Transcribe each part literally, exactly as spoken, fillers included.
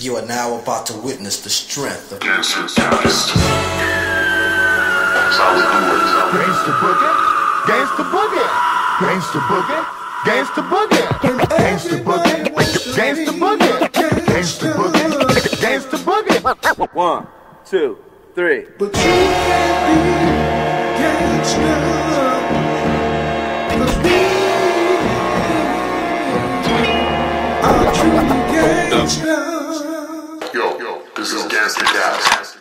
You are now about to witness the strength of Gangstercast. That's how we do it. Gangsta Boogie, Gangsta Boogie, Gangsta Boogie, Gangsta Boogie, Gangsta Boogie, Gangsta Boogie, Gangsta Boogie, Gangsta Boogie. One, two, three. But you can't be gangsta. Yo, yo, this is Gangstercast.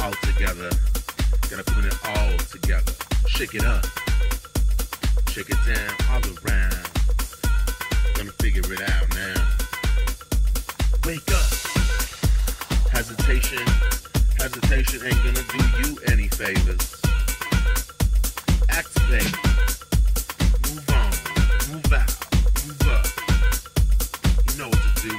All together, gotta put it all together, shake it up, Check it down, holler around. Gonna figure it out now. Wake up. Hesitation, hesitation ain't gonna do you any favors. Activate. Move on, move out, move up. You know what to do.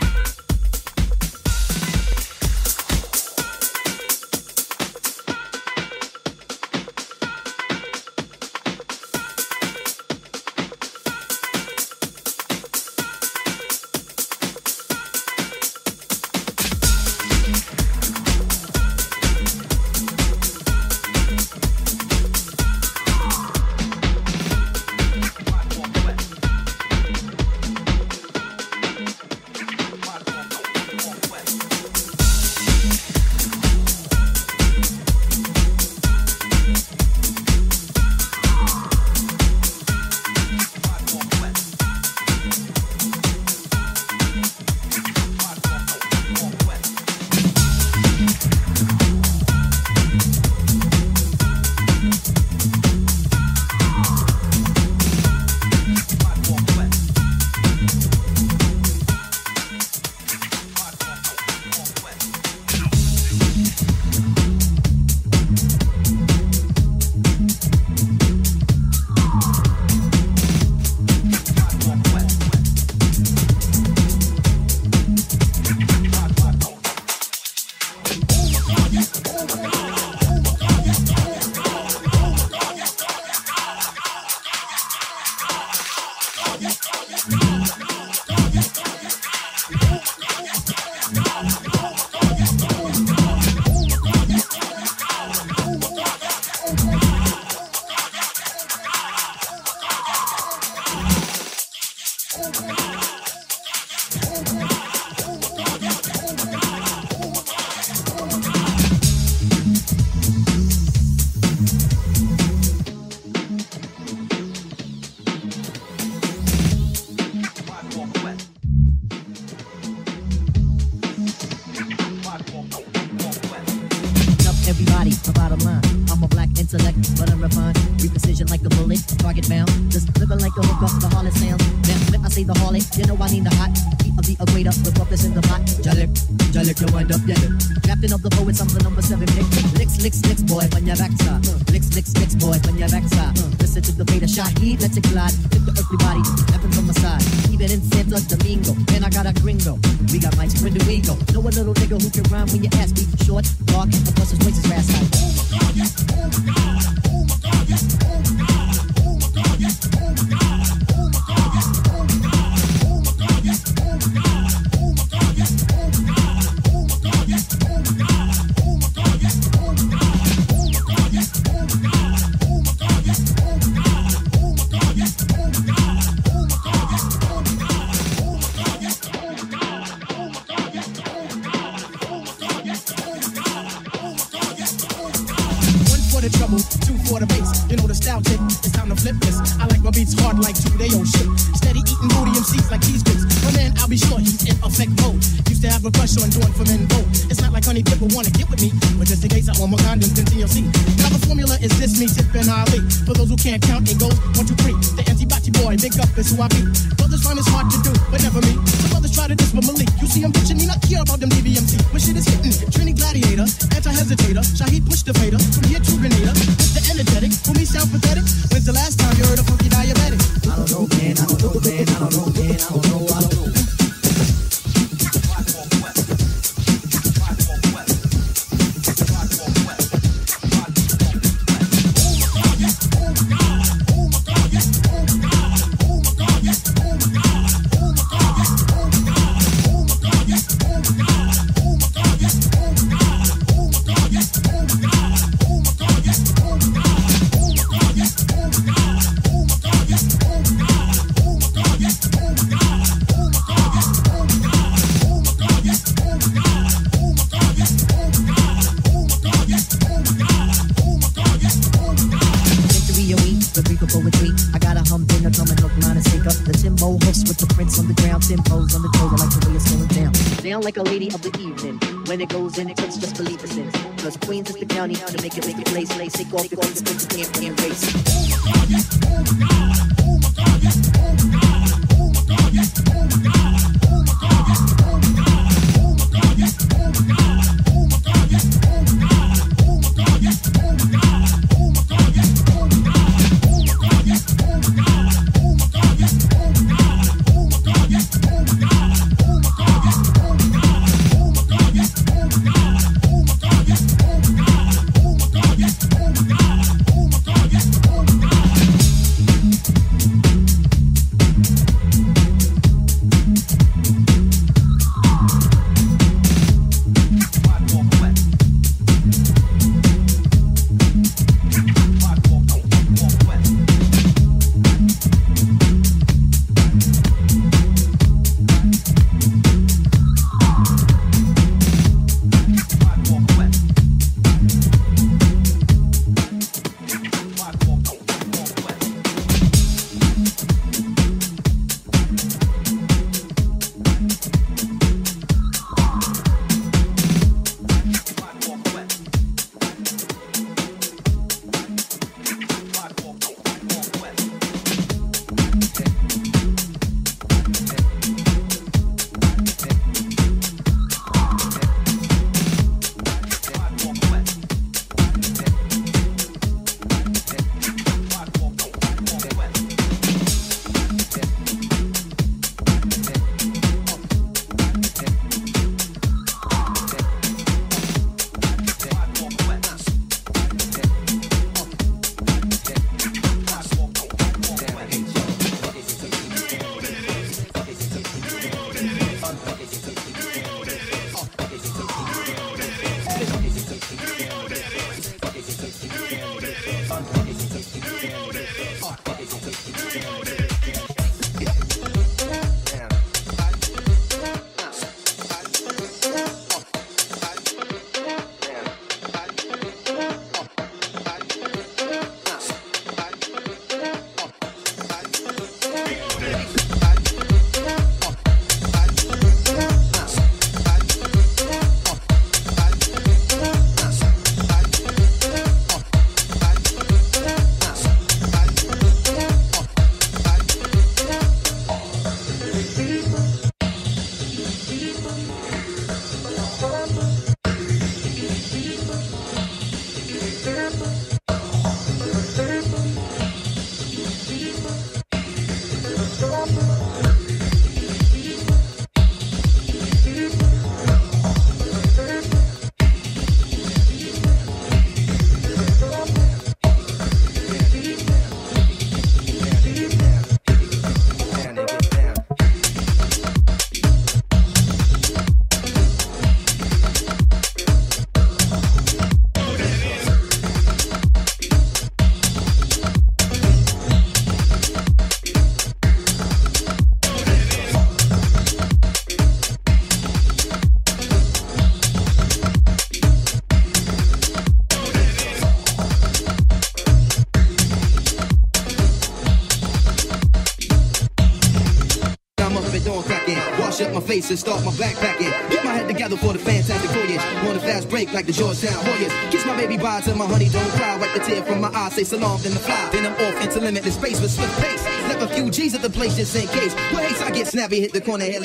Like a lady of the evening, When it goes in, it takes just believe us in. Cause Queens is the county to make it, make it place, place. Take off the guns, the guns, the and race. Oh my God, yes, oh my God, oh my God, yes, oh my God, oh my God, yes, oh my God, oh my God, yes, oh my God, oh my God, yes, oh my God, oh my God, yes, oh my God, oh my God, yes, oh my God, oh my God, yes, oh my God, oh my God, yes, oh my God, oh my God, yes, oh my God, oh my God, yes, oh my God. Face and start my backpacking. Get my head together for the fantastic voyage. Want a fast break like the Georgetown Hoyas. Kiss my baby bye till my honey don't cry. Wipe the tear from my eye, say salam, then the fly. Then I'm off into limitless space with swift pace. Left a few G's at the place just in case. What haste I get snappy, hit the corner, hell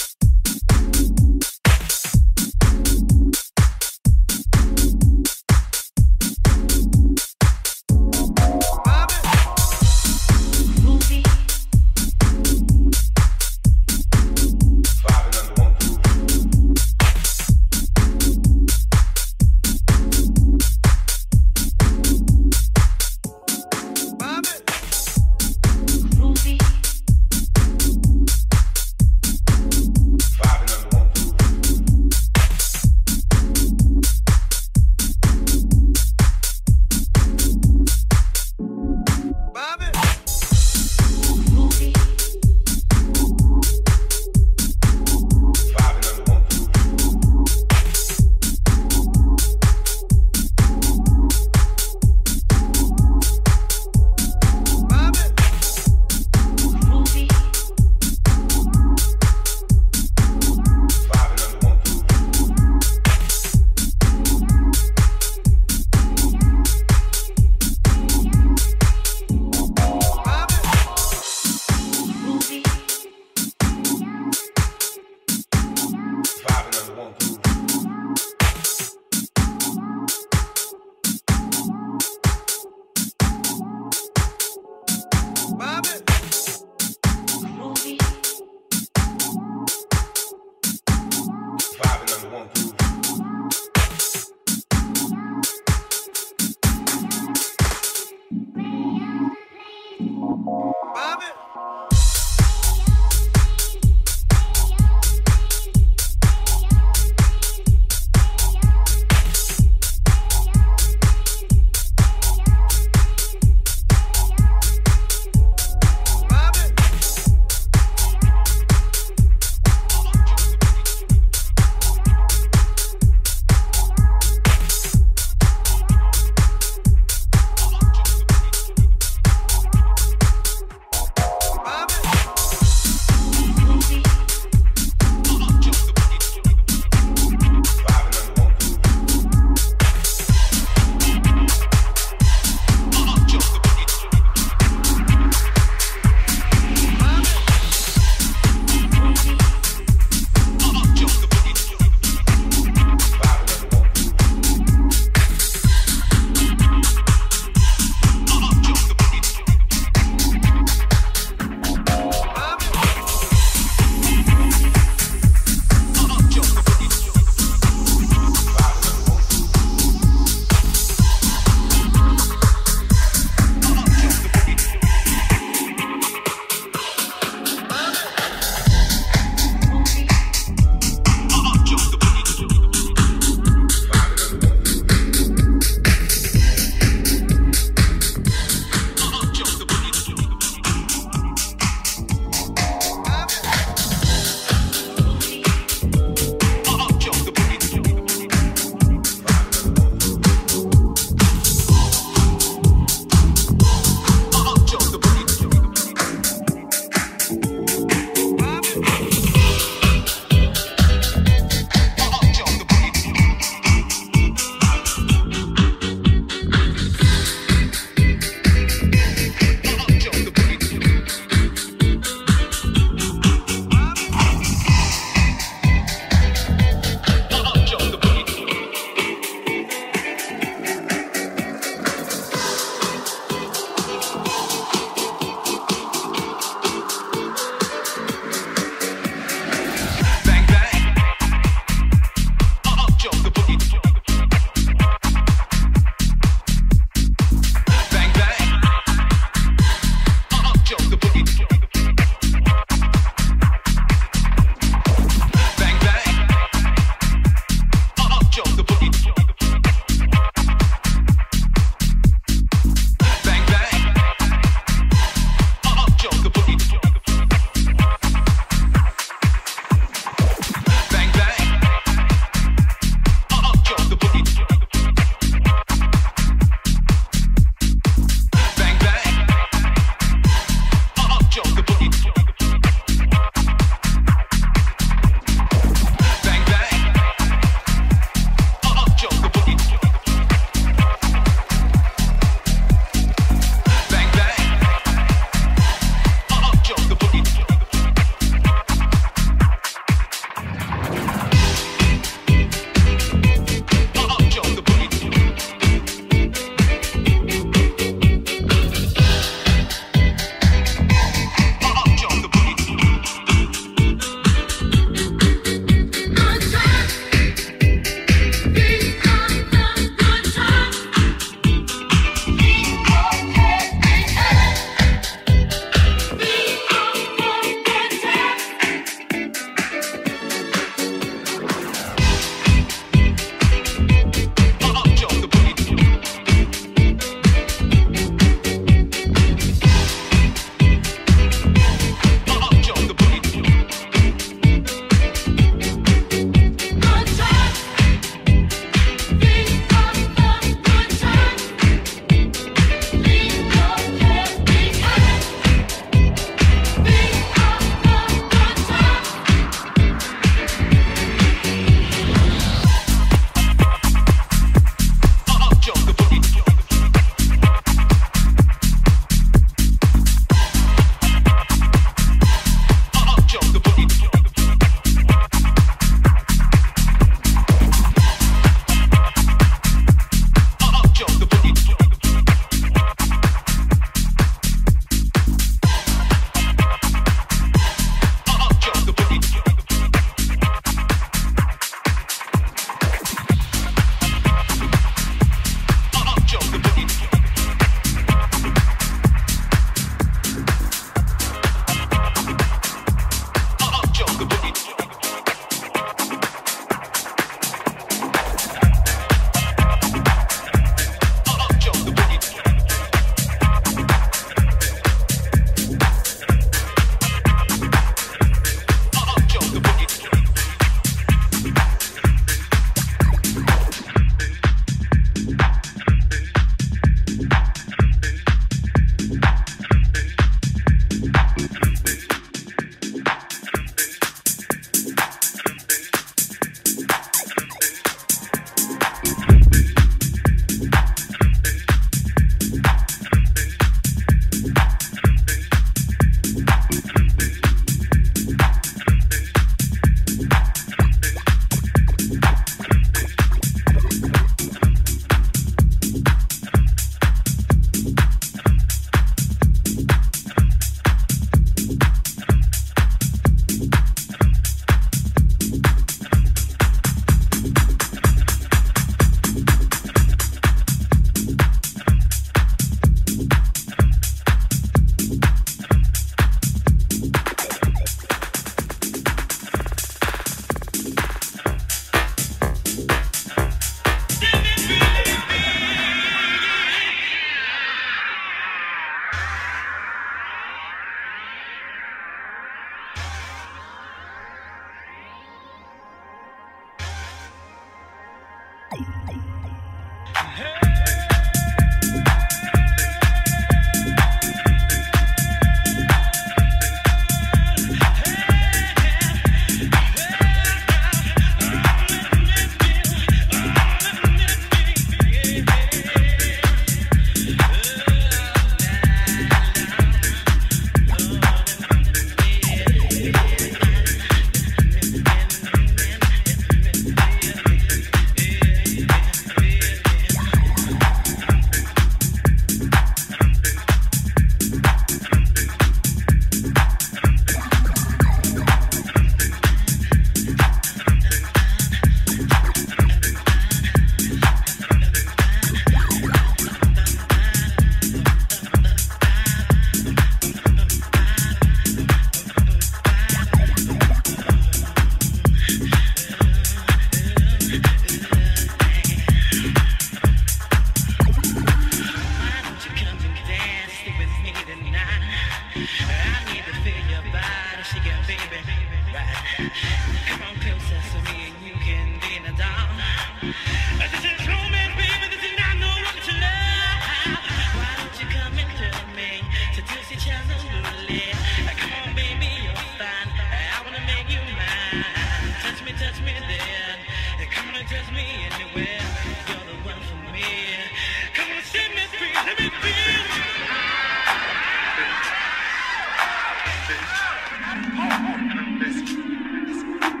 This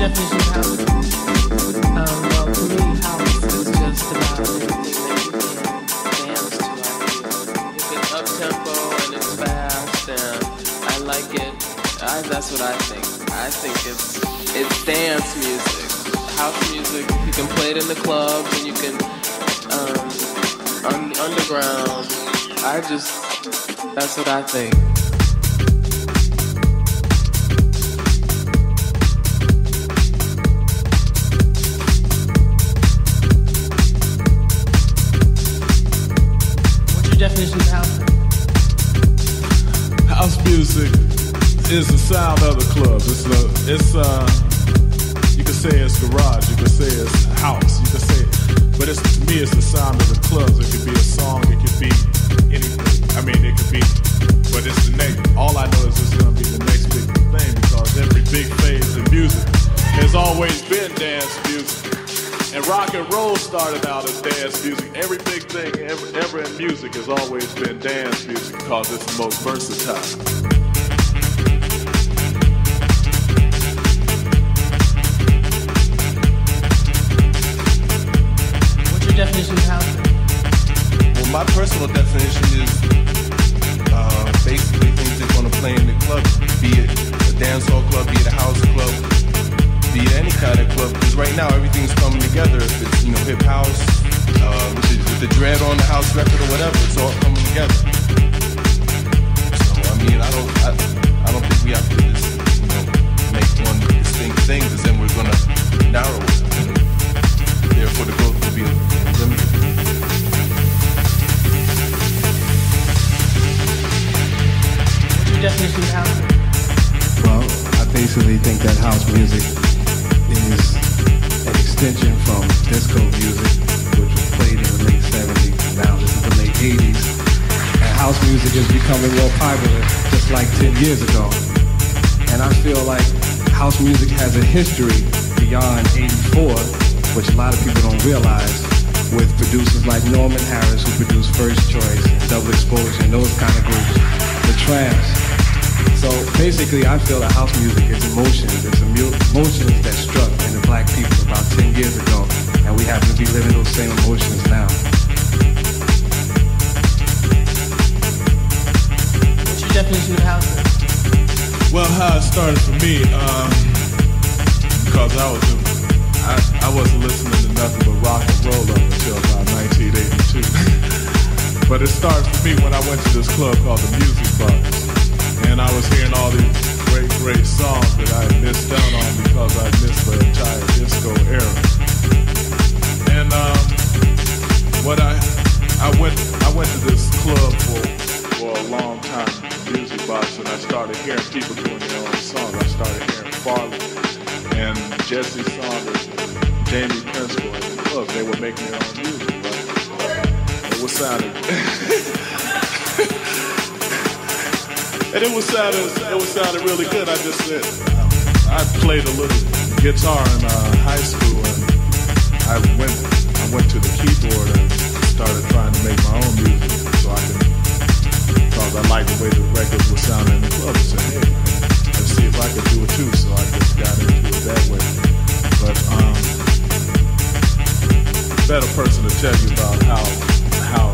Jesse Saunders and Jamie Prince were in the club. They were making their own music, but it was sounding. and it was sounding, it was sounding really good. I just said, I played a little guitar in uh, high school, and I went, I went to the keyboard and started trying to make my own music, so I could, because I liked the way the records were sounding in the club. I said, hey, let's see if I could do it too. So I just got into it that way. But um, better person to tell you about how how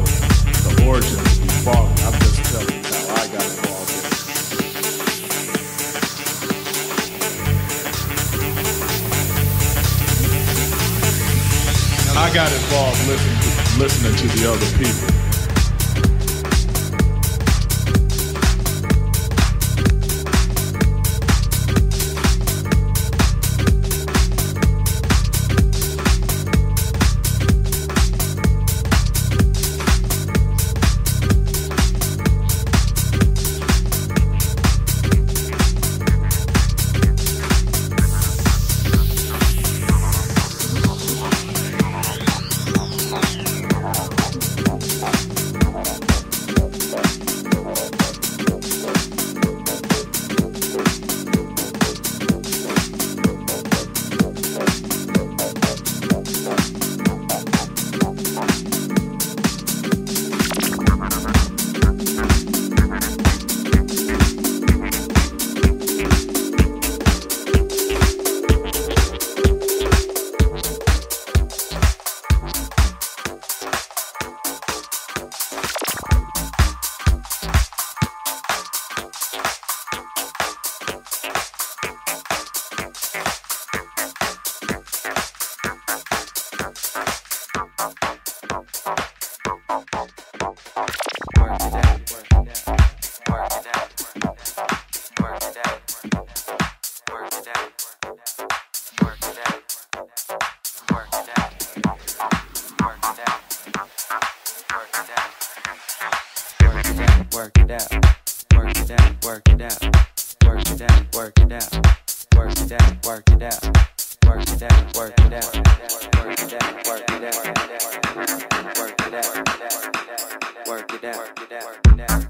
the origin of Farley. I'm just telling you how I got involved in it. I got involved listening to, listening to the other people. work it out, work it out, work it out, work it out, work it out, work it out.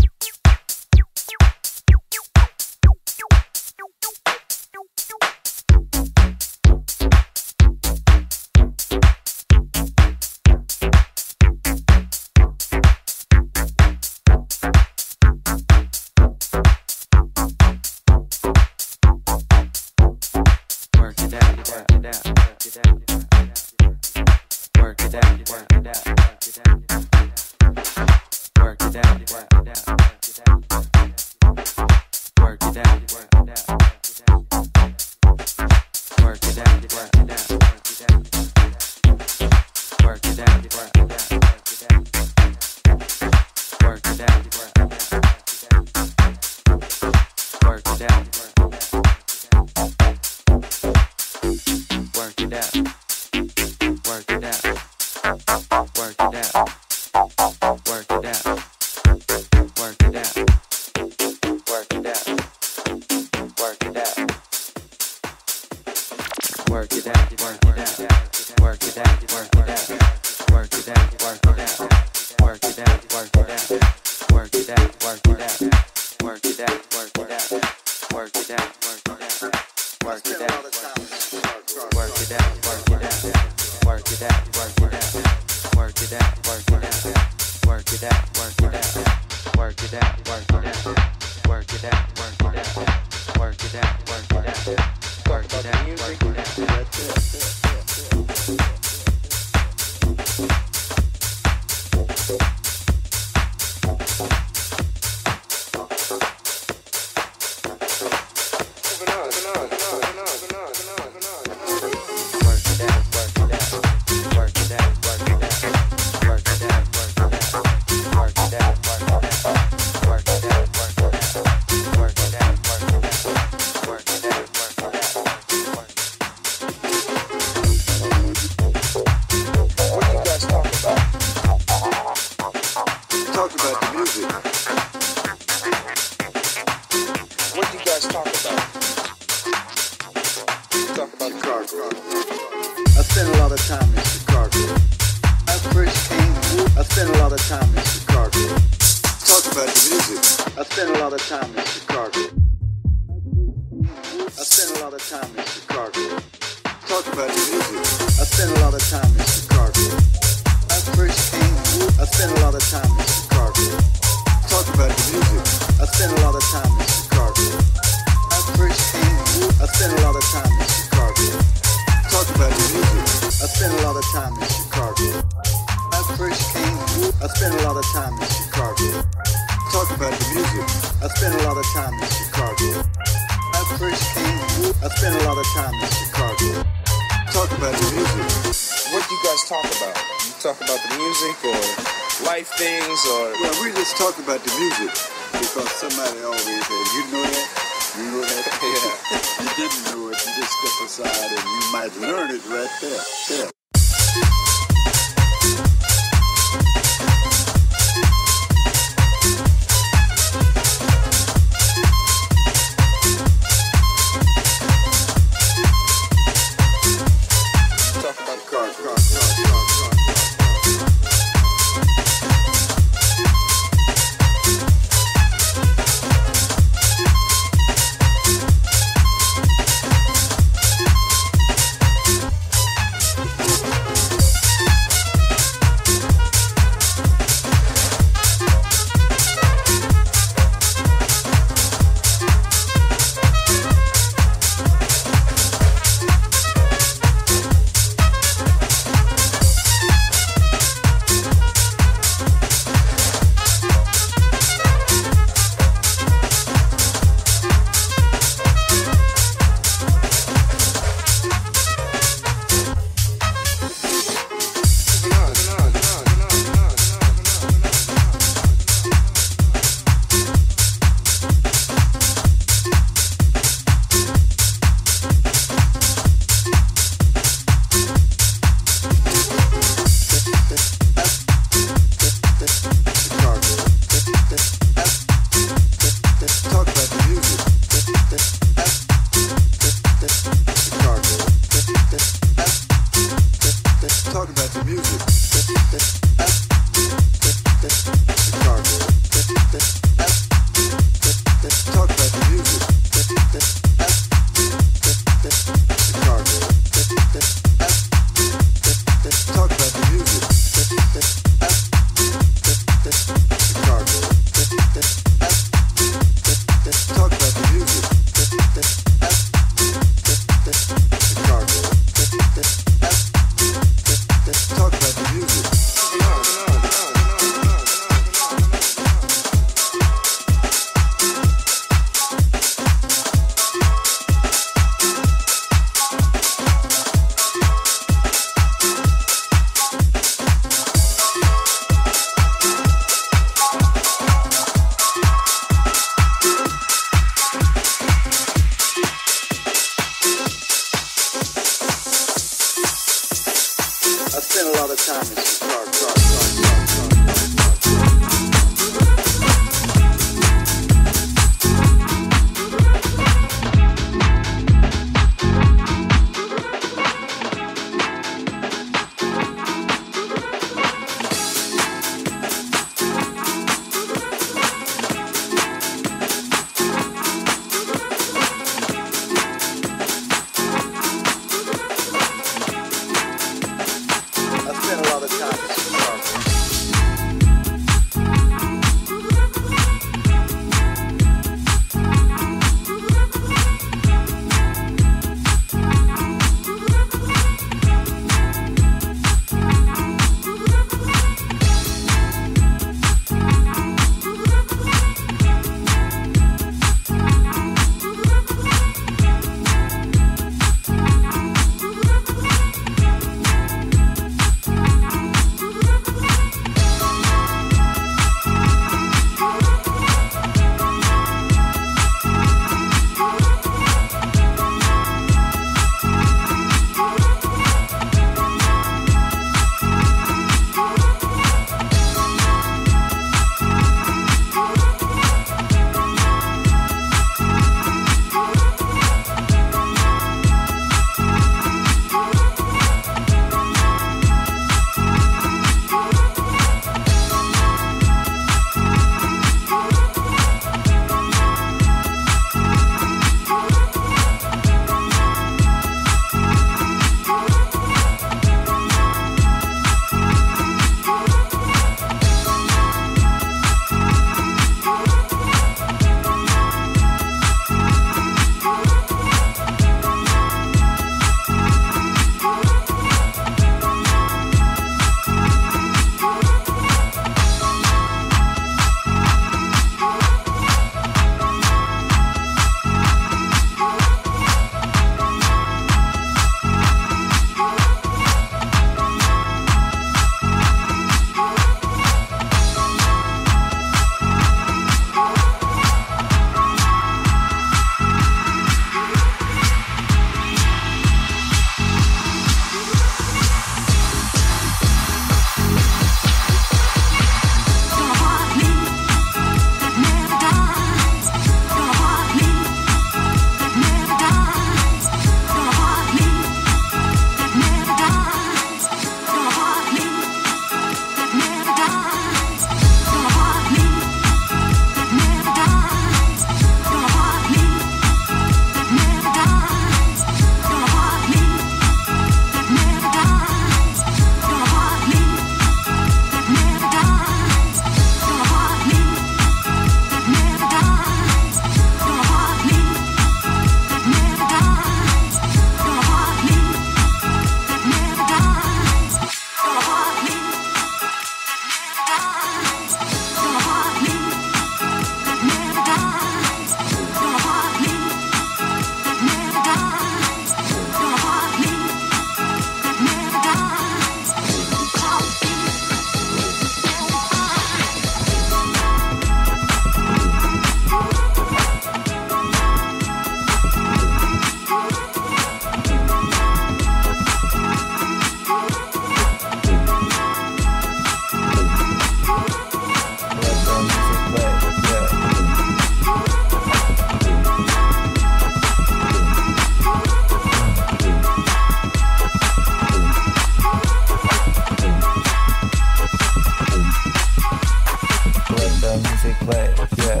But yeah.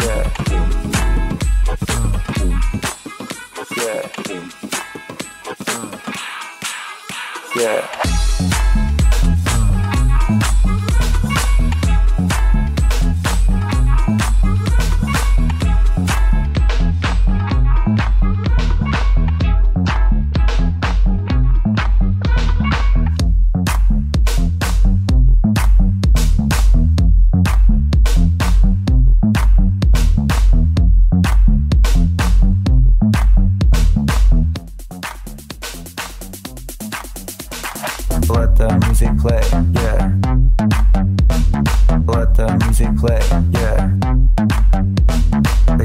Yeah. Yeah. Yeah. Music play, yeah. The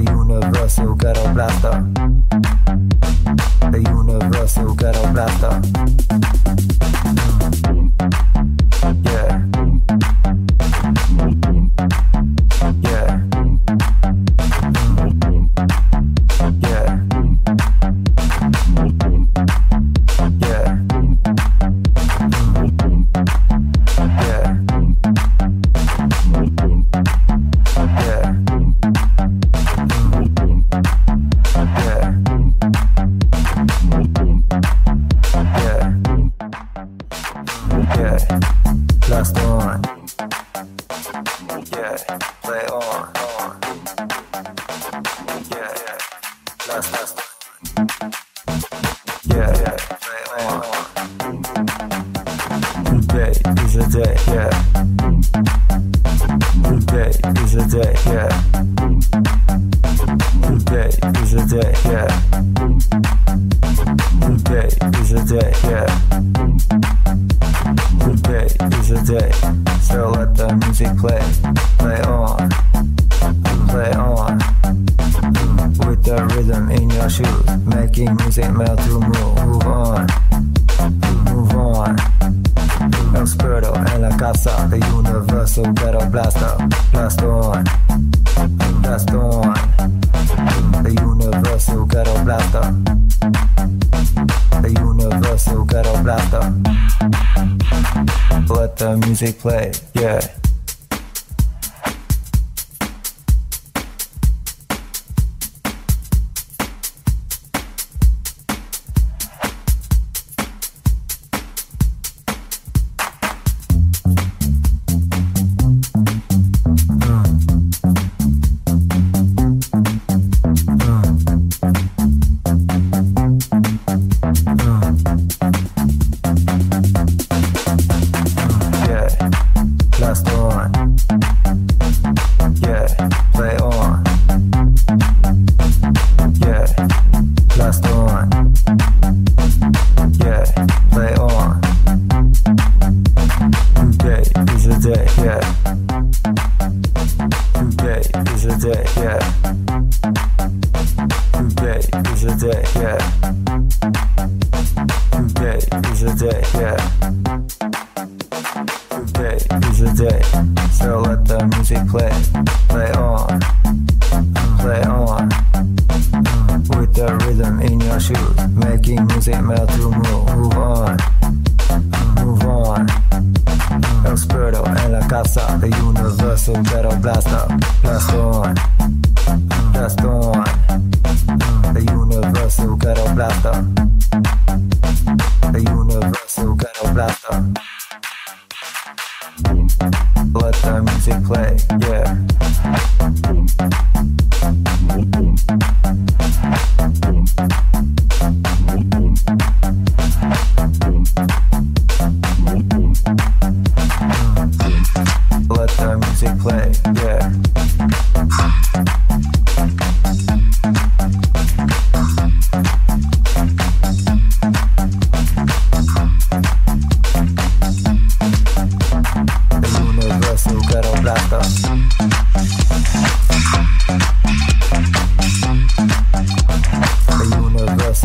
universal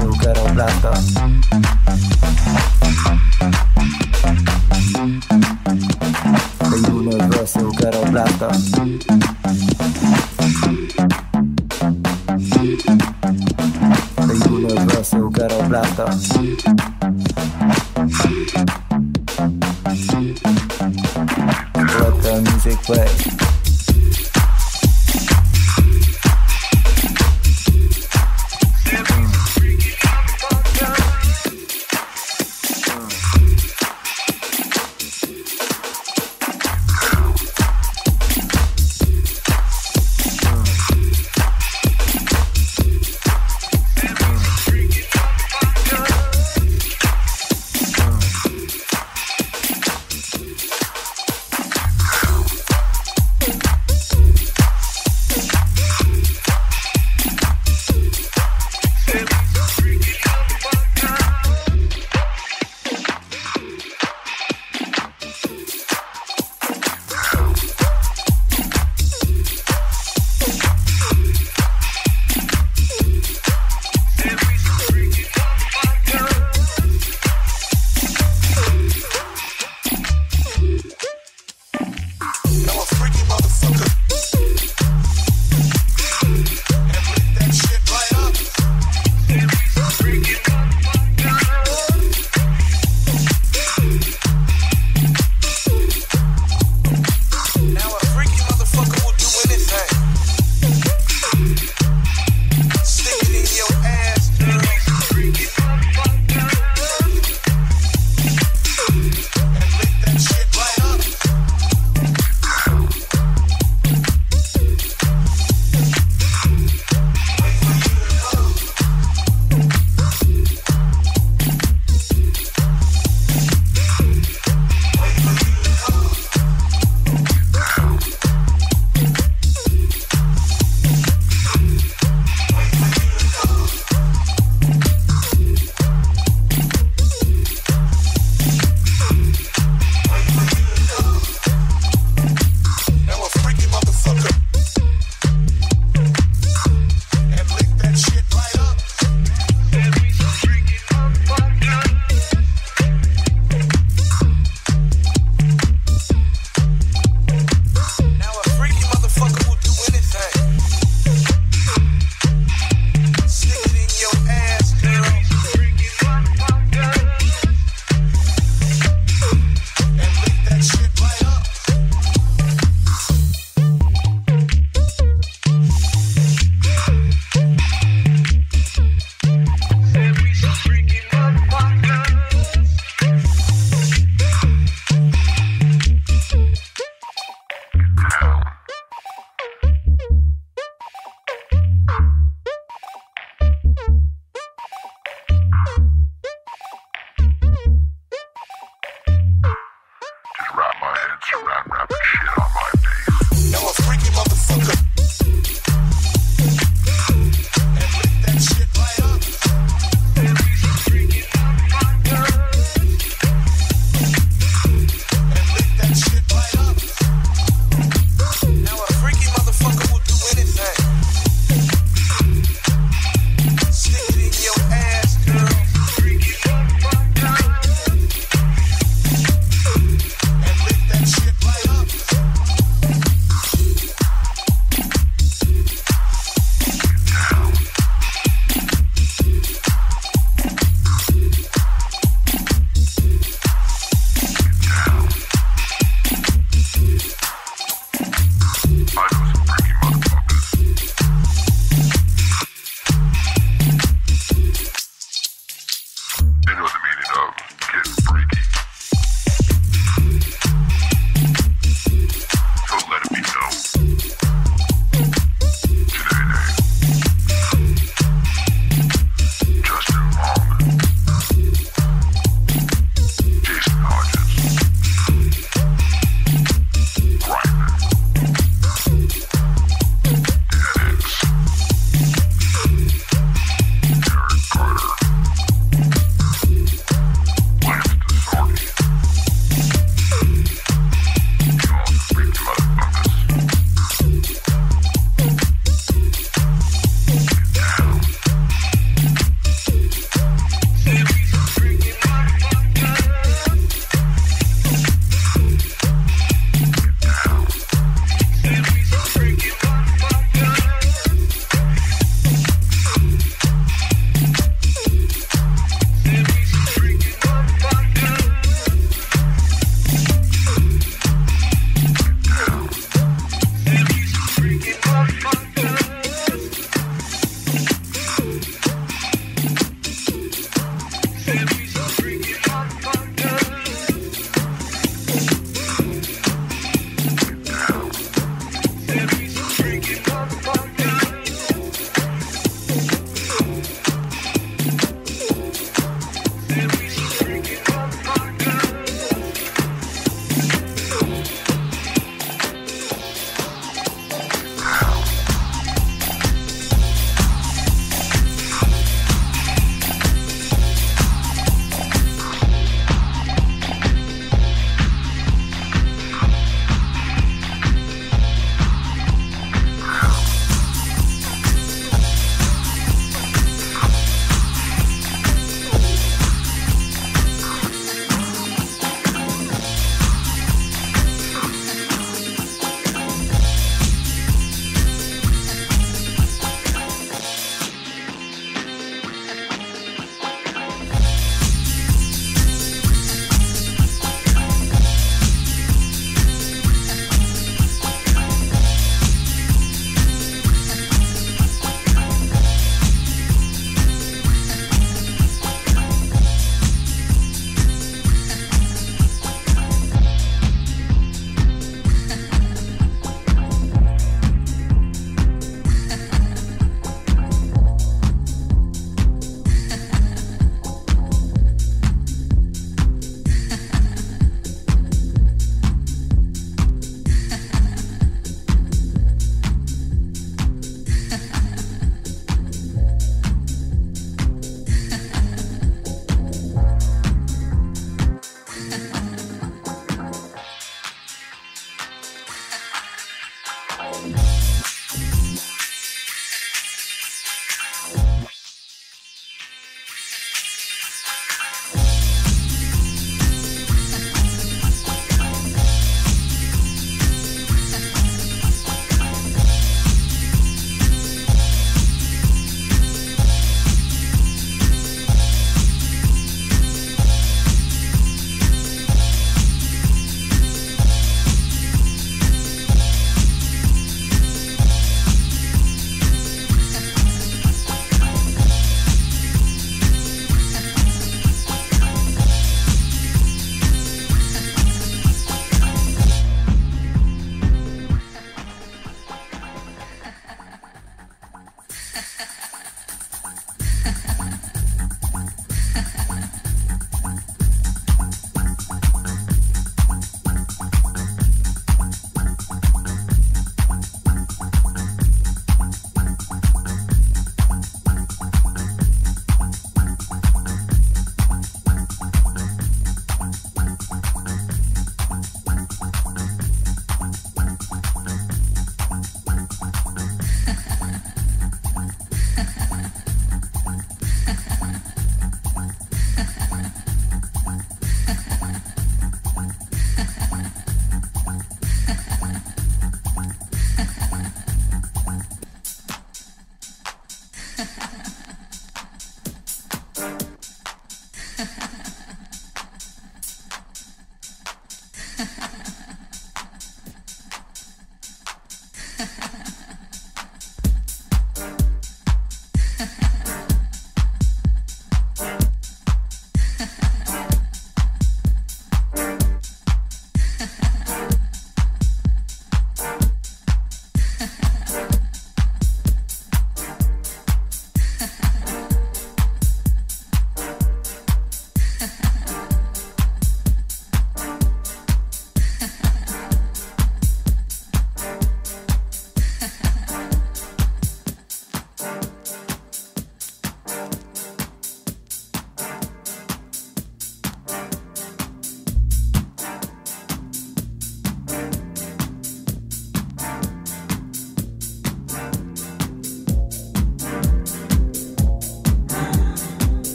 ghetto blaster. but...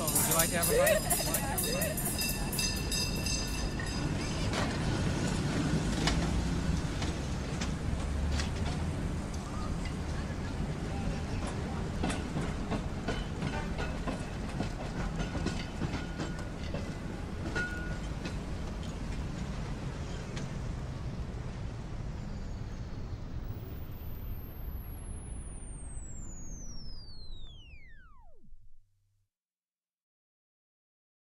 Would you like to have a bite?